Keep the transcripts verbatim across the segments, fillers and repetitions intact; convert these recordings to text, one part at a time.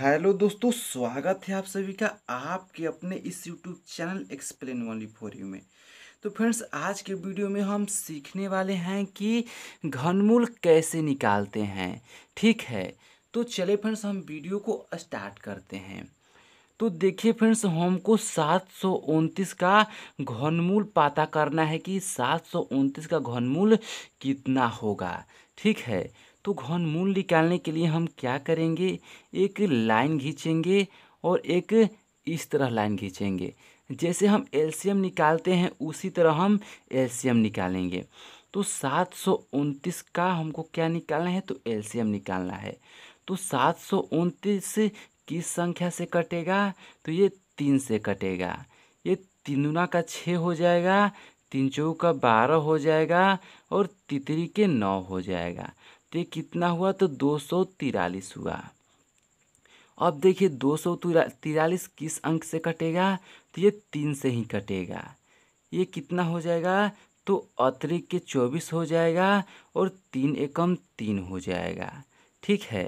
Hello दोस्तों, स्वागत है आप सभी का आपके अपने इस YouTube channel explain only for you में। तो फ्रेंड्स, आज के वीडियो में हम सीखने वाले हैं कि घनमूल कैसे निकालते हैं, ठीक है। तो चले फ्रेंड्स, हम वीडियो को स्टार्ट करते हैं। तो देखिए फ्रेंड्स, हमको सात सौ उनतीस का घनमूल पता करना है कि सात सौ उनतीस का घनमूल कितना होगा, ठीक है। तो घनमूल निकालने के लिए हम क्या करेंगे, एक लाइन खींचेंगे और एक इस तरह लाइन खींचेंगे। जैसे हम एलसीएम निकालते हैं उसी तरह हम एलसीएम निकालेंगे। तो सात सौ उनतीस का हमको क्या निकालना है, तो एलसीएम निकालना है। तो सात सौ उनतीस किस संख्या से कटेगा, तो ये तीन से कटेगा। ये तीन दुना का छः हो जाएगा, तीन चौ का बारह हो जाएगा और तितरी के नौ हो जाएगा। तो कितना हुआ, तो दो सौ तिरालीस हुआ। अब देखिए दो सौ तिरालीस किस अंक से कटेगा, तो ये तीन से ही कटेगा। ये कितना हो जाएगा, तो अतिरिक्त के चौबीस हो जाएगा और तीन एकम तीन हो जाएगा, ठीक है।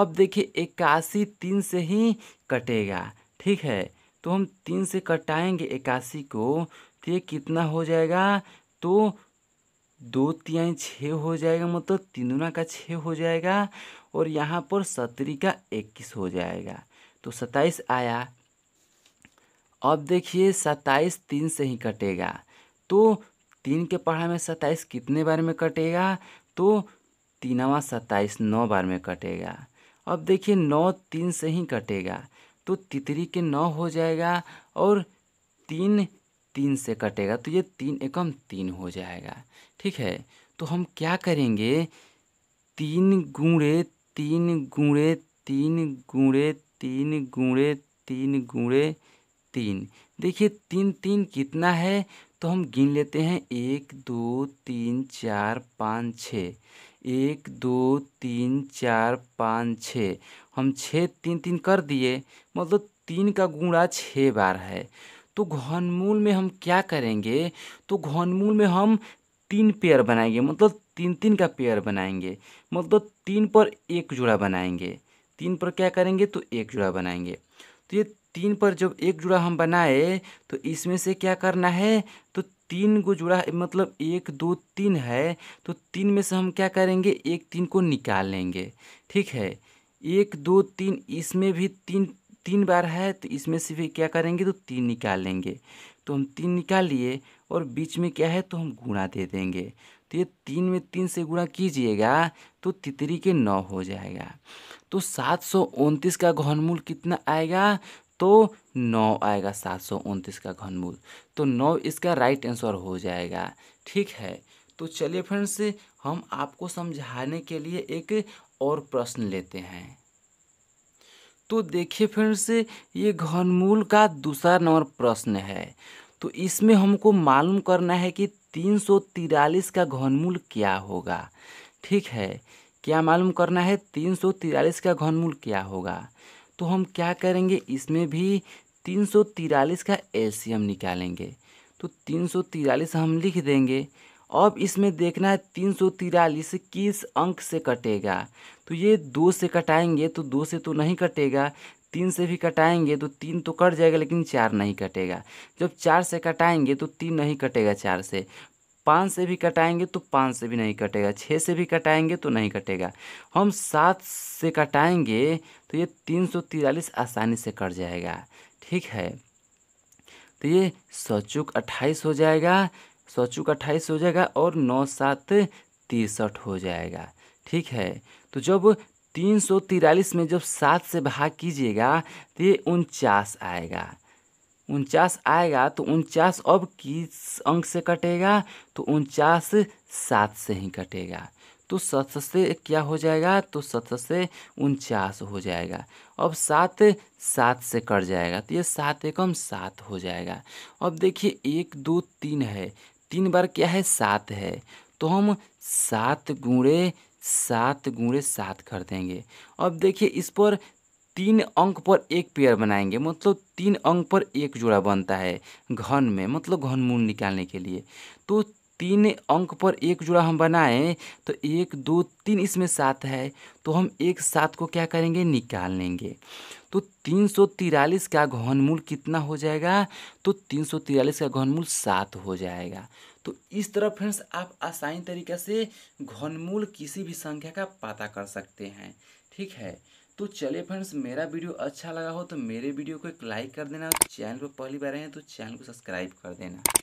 अब देखिए इक्यासी तीन से ही कटेगा, ठीक है। तो हम तीन से कटाएंगे इक्यासी को, तो ये कितना हो जाएगा, तो दो तिहाई छः हो जाएगा, मतलब तीन दुना का छः हो जाएगा और यहाँ पर सतरी का इक्कीस हो जाएगा, तो सत्ताईस आया। अब देखिए सत्ताईस तीन से ही कटेगा। तो तीन के पढ़ा में सत्ताईस कितने बार में कटेगा, तो तीनवा सत्ताईस नौ बार में कटेगा। अब देखिए नौ तीन से ही कटेगा, तो तितरी के नौ हो जाएगा और तीन तीन से कटेगा, तो ये तीन एकम तीन हो जाएगा, ठीक है। तो हम क्या करेंगे, तीन गुणे तीन गुणे तीन गुणे तीन गुणे तीन गुणे तीन। देखिए तीन तीन कितना है, तो हम गिन लेते हैं एक दो तीन चार पाँच छः, एक दो तीन चार पाँच छः। हम छः तीन तीन कर दिए, मतलब तीन का गुणा छः बार है। तो घनमूल में हम क्या करेंगे, तो घनमूल में हम तीन पेयर बनाएंगे, मतलब तीन तीन का पेयर बनाएंगे, मतलब तीन पर एक जोड़ा बनाएंगे। तीन पर क्या करेंगे, तो एक जोड़ा बनाएंगे। तो ये तीन पर जब एक जोड़ा हम बनाए, तो इसमें से क्या करना है, तो तीन को जोड़ा मतलब एक दो तीन है, तो तीन में से हम क्या करेंगे, एक तीन को निकाल लेंगे, ठीक है। एक दो तीन, इसमें भी तीन तीन बार है, तो इसमें से भी क्या करेंगे, तो तीन निकाल लेंगे। तो हम तीन निकाल लिए और बीच में क्या है, तो हम गुणा दे देंगे। तो ये तीन में तीन से गुणा कीजिएगा, तो तितरी के नौ हो जाएगा। तो सात सौ उनतीस का घनमूल कितना आएगा, तो नौ आएगा। सात सौ उनतीस का घनमूल, तो नौ इसका राइट आंसर हो जाएगा, ठीक है। तो चलिए फ्रेंड्स, हम आपको समझाने के लिए एक और प्रश्न लेते हैं। तो देखिए फ्रेंड्स, ये घनमूल का दूसरा नंबर प्रश्न है। तो इसमें हमको मालूम करना है कि तीन सौ तिरालीस का घनमूल क्या होगा, ठीक है। क्या मालूम करना है, तीन सौ तिरालीस का घनमूल क्या होगा। तो हम क्या करेंगे, इसमें भी तीन सौ तिरालीस का एलसीएम निकालेंगे। तो तीन सौ तिरालीस हम लिख देंगे। अब इसमें देखना है तीन सौ तिरालीस किस अंक से कटेगा, तो ये दो से कटाएंगे, तो दो से तो नहीं कटेगा। तीन से भी कटाएंगे तो तीन तो कट जाएगा, लेकिन चार नहीं कटेगा। जब चार से कटाएंगे तो तीन नहीं कटेगा चार से। पाँच से भी कटाएंगे तो पाँच से भी नहीं कटेगा। छः से भी कटाएंगे तो नहीं कटेगा। हम सात से कटाएंगे तो ये तीन सौ तिरालीस आसानी से कट जाएगा, ठीक है। तो ये सौ चूक अट्ठाईस हो जाएगा, सौ चूक अट्ठाईस हो जाएगा और नौ सात तिरसठ हो जाएगा, ठीक है। तो जब तीन सौ तिरालीस में जब सात से भाग कीजिएगा तो ये उनचास आएगा। उनचास आएगा तो उनचास अब किस अंक से कटेगा, तो उनचास सात से ही कटेगा। तो सत से क्या हो जाएगा, तो सत से उनचास हो जाएगा। अब सात सात से कट जाएगा, तो ये सात एकम सात हो जाएगा। अब देखिए एक दो तीन है, तीन बार क्या है, सात है। तो हम सात गुणे सात गुणे सात कर देंगे। अब देखिए इस पर तीन अंक पर एक पेयर बनाएंगे, मतलब तीन अंक पर एक जोड़ा बनता है घन में, मतलब घनमूल निकालने के लिए। तो तीन अंक पर एक जुड़ा हम बनाएं तो एक दो तीन इसमें सात है, तो हम एक सात को क्या करेंगे, निकाल लेंगे। तो तीन सौ तिरालीस का घनमूल कितना हो जाएगा, तो तीन सौ तिरालीस का घनमूल सात हो जाएगा। तो इस तरह फ्रेंड्स आप आसानी तरीके से घनमूल किसी भी संख्या का पता कर सकते हैं, ठीक है। तो चलिए फ्रेंड्स, मेरा वीडियो अच्छा लगा हो तो मेरे वीडियो को एक लाइक कर देना, चैनल पर पहली बार आए हैं तो चैनल को सब्सक्राइब कर देना।